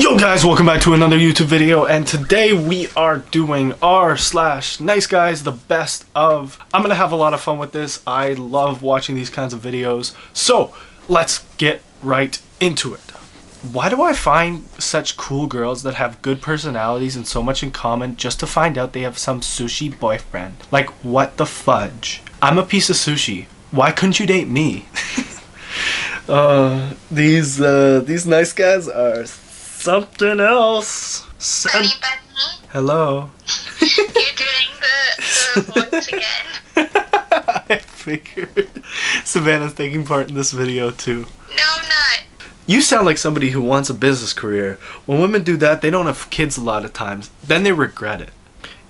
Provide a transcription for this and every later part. Yo guys, welcome back to another YouTube video, and today we are doing r/NICEGUYS, the best of. I'm gonna have a lot of fun with this. I love watching these kinds of videos, so let's get right into it. Why do I find such cool girls that have good personalities and so much in common just to find out they have some sushi boyfriend? Like, what the fudge? I'm a piece of sushi. Why couldn't you date me? These nice guys are something else. Hello. You're doing the voice again. I figured Savannah's taking part in this video too. No, I'm not. You sound like somebody who wants a business career. When women do that, they don't have kids a lot of times. Then they regret it.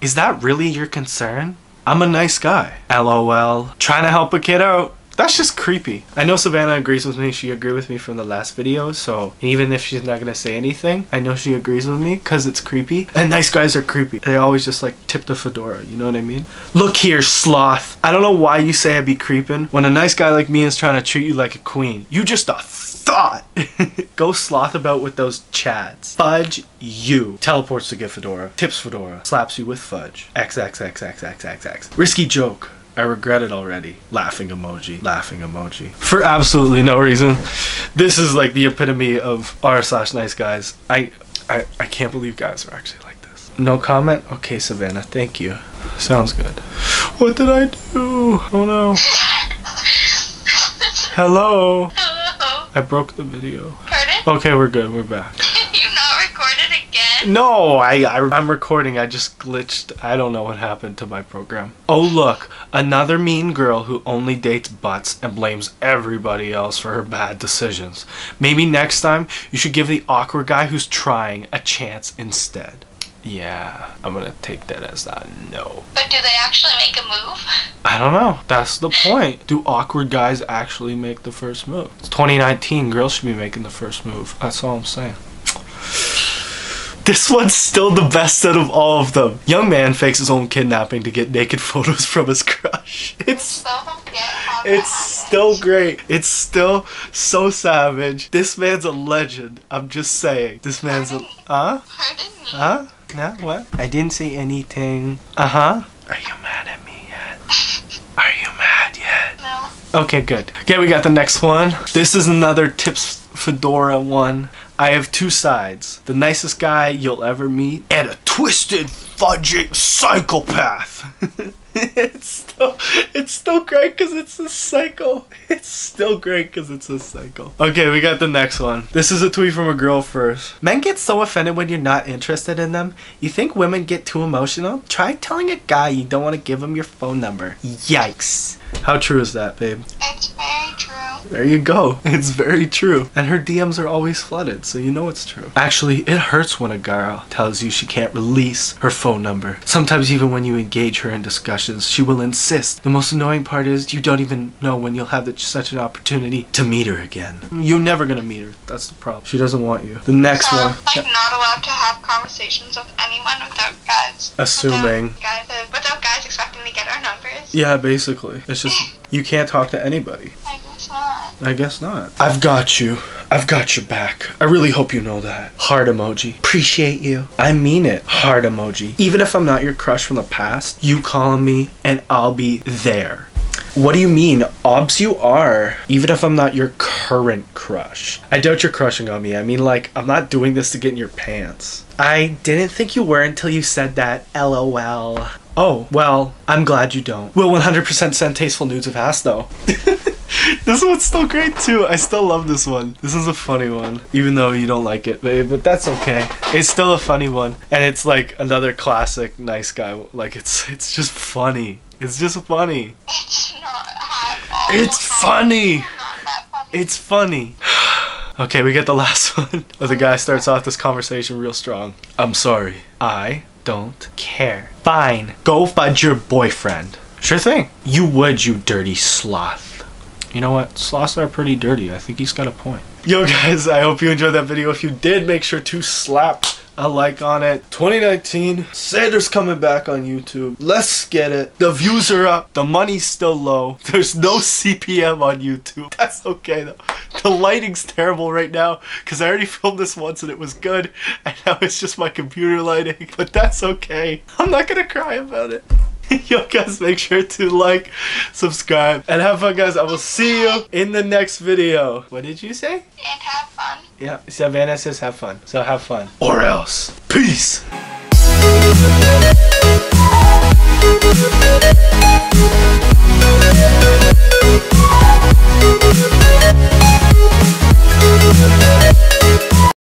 Is that really your concern? I'm a nice guy. LOL. Trying to help a kid out. That's just creepy. I know Savannah agrees with me. She agreed with me from the last video, so even if she's not gonna say anything, I know she agrees with me because it's creepy. And nice guys are creepy. They always just like tip the fedora, you know what I mean? Look here, sloth. I don't know why you say I be creeping when a nice guy like me is trying to treat you like a queen. You just a thought. Go sloth about with those chads. Fudge you. Teleports to get fedora. Tips fedora. Slaps you with fudge. XXXXXXX. Risky joke. I regret it already. Laughing emoji. Laughing emoji. For absolutely no reason. This is like the epitome of r/NICEGUYS. I can't believe guys are actually like this. No comment? Okay, Savannah. Thank you. Sounds good. What did I do? Oh no. Hello. Hello. I broke the video. Pardon? Okay, we're good. We're back. You not recorded again? No, I'm recording. I just glitched. I don't know what happened to my program. Oh look. Another mean girl who only dates butts and blames everybody else for her bad decisions. Maybe next time you should give the awkward guy who's trying a chance instead. Yeah, I'm gonna take that as a no. But do they actually make a move? I don't know. That's the point. Do awkward guys actually make the first move? It's 2019. Girls should be making the first move. That's all I'm saying. This one's still the best out of all of them. Young man fakes his own kidnapping to get naked photos from his crush. It's still great. It's still so savage. This man's a legend. I'm just saying. This man's a... Huh? Huh? No, what? I didn't say anything. Uh-huh. Are you mad at me yet? Are you mad yet? No. Okay, good. Okay, we got the next one. This is another tips fedora one. I have two sides. The nicest guy you'll ever meet and a twisted, fudging psychopath. it's still great because it's a cycle. It's still great because it's a cycle. Okay, we got the next one. This is a tweet from a girl first. Men get so offended when you're not interested in them. You think women get too emotional? Try telling a guy you don't want to give him your phone number. Yikes. How true is that, babe? It's very true. There you go. It's very true. And her DMs are always flooded, so you know it's true. Actually, it hurts when a girl tells you she can't release her phone number. Sometimes even when you engage her in discussions, she will insist. The most annoying part is you don't even know when you'll have such an opportunity to meet her again. You're never gonna meet her. That's the problem. She doesn't want you. The next one. Like, not allowed to have conversations with anyone without guys. Assuming. Without guys expecting to get our numbers. Yeah, basically. It's just, you can't talk to anybody. I guess not. I guess not. I've got you. I've got your back. I really hope you know that. Heart emoji. Appreciate you. I mean it. Heart emoji. Even if I'm not your crush from the past, you call me and I'll be there. What do you mean? Obs you are. Even if I'm not your current crush. I doubt you're crushing on me. I mean, like, I'm not doing this to get in your pants. I didn't think you were until you said that. LOL. Oh, well, I'm glad you don't. Will 100% send tasteful nudes of ass, though. This one's still great, too. I still love this one. This is a funny one. Even though you don't like it, babe, but that's okay. It's still a funny one. And it's like another classic nice guy. Like, it's just funny. It's just funny. It's not hard. It's funny. It's funny. Okay, we get the last one. The guy starts off this conversation real strong. I'm sorry. I don't care. Fine. Go fudge your boyfriend. Sure thing. You would, you dirty sloth. You know what? Sloths are pretty dirty. I think he's got a point. Yo guys, I hope you enjoyed that video. If you did, make sure to slap a like on it. 2019, Sanders coming back on YouTube. Let's get it. The views are up. The money's still low. There's no CPM on YouTube. That's okay though. The lighting's terrible right now because I already filmed this once and it was good, and now it's just my computer lighting, but that's okay. I'm not gonna cry about it. Yo guys, make sure to like, subscribe, and have fun guys. I will see you in the next video. What did you say? And have fun. Yeah, Savannah says have fun. So have fun. Or else. Peace!